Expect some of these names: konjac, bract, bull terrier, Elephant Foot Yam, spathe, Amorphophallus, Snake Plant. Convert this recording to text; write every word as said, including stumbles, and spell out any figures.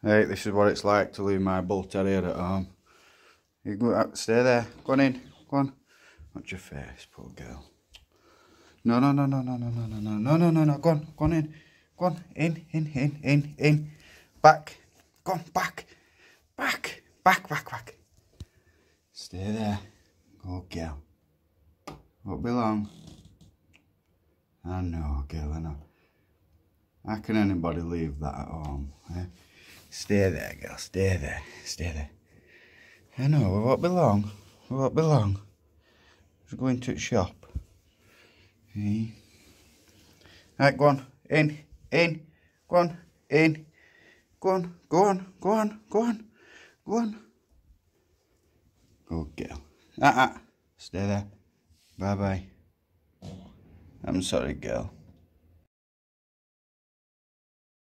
Hey, this is what it's like to leave my bull terrier at home. You go, stay there. Go on in. Go on. Watch your face, poor girl. No, no, no, no, no, no, no, no, no, no, no, no, no. Go on. Go on in. Go on. In, in, in, in, in. Back. Go on. Back. Back. Back, back, back. Stay there. Good girl. Won't be long. I know, girl, I know. How can anybody leave that at home? Eh? Stay there, girl, stay there, stay there. I know, we won't be long, we won't be long. Just go into the shop. Eh? Right, go on, in, in, go on, in. Go on, go on, go on, go on, go on. Good girl. Ah, ah, stay there. Bye-bye. I'm sorry, girl.